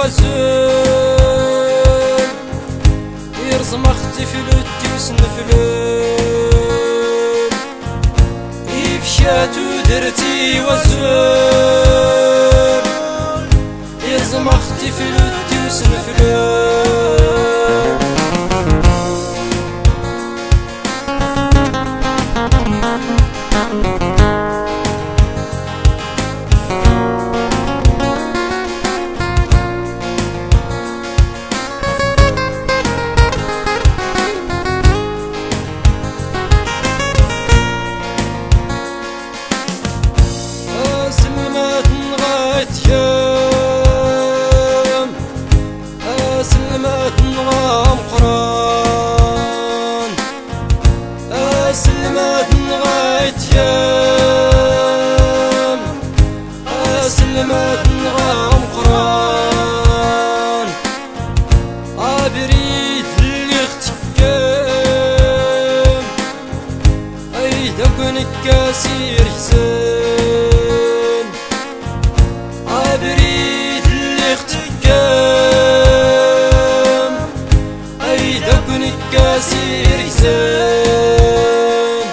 وزير يرسم اختفلت وسنفلت يفشاتو درتي وزير يرسم اختفلت وسنفلت. كاسير حسين عبريد اللي اختكام ايدك نكاسير حسين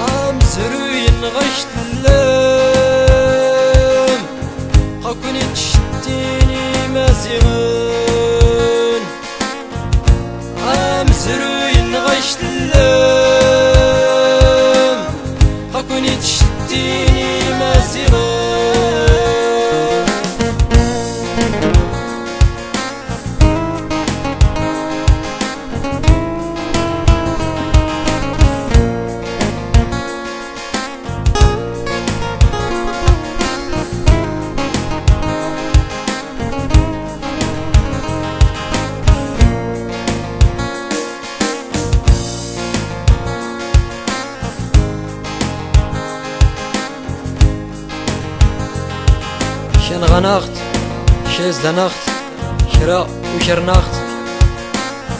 عم سروين غشت اللام قاكن تشتيني مازيغان عم سروين غشت اللام تشتيني مازيغان. شن غناخت مشيت دنخت شراء وشرنخت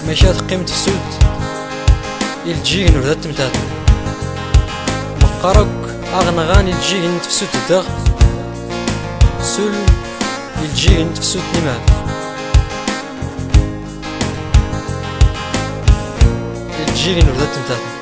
مشات قيمت في سود يلجين وردت متات مقارك أغنغاني يلجين في سود الدغ سول يلجين في سود نمات يلجين وردت متات.